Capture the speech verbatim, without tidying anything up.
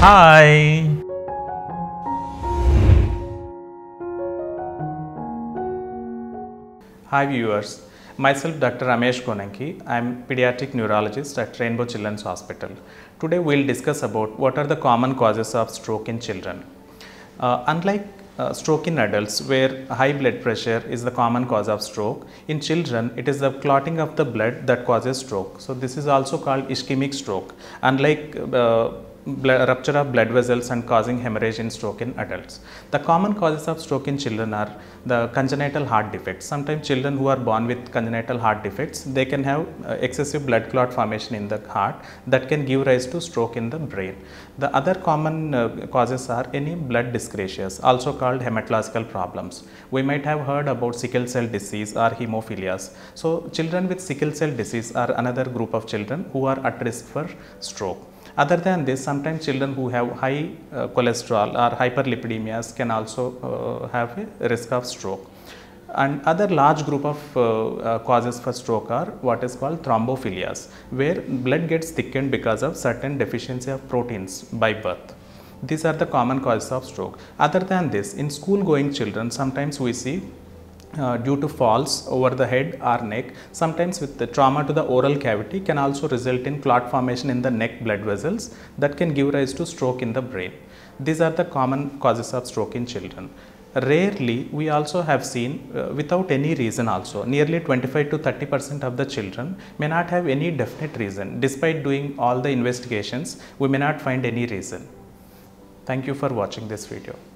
Hi. Hi viewers, myself Doctor Ramesh Konanki. I am pediatric neurologist at Rainbow Children's Hospital. Today we will discuss about what are the common causes of stroke in children. Uh, unlike Uh, stroke in adults, where high blood pressure is the common cause of stroke, in children it is the clotting of the blood that causes stroke. So this is also called ischemic stroke, unlike uh, rupture of blood vessels and causing hemorrhage in stroke in adults. The common causes of stroke in children are the congenital heart defects. Sometimes children who are born with congenital heart defects, they can have uh, excessive blood clot formation in the heart that can give rise to stroke in the brain. The other common uh, causes are any blood dyscrasias, also called hematological problems. We might have heard about sickle cell disease or hemophilias. So children with sickle cell disease are another group of children who are at risk for stroke. Other than this, sometimes children who have high uh, cholesterol or hyperlipidemias can also uh, have a risk of stroke. And other large group of uh, uh, causes for stroke are what is called thrombophilias, where blood gets thickened because of certain deficiency of proteins by birth. These are the common causes of stroke. Other than this, in school going children, sometimes we see Uh, due to falls over the head or neck, sometimes with the trauma to the oral cavity, can also result in clot formation in the neck blood vessels that can give rise to stroke in the brain. These are the common causes of stroke in children. Rarely, we also have seen uh, without any reason also, nearly twenty-five to thirty percent of the children may not have any definite reason. Despite doing all the investigations, we may not find any reason. Thank you for watching this video.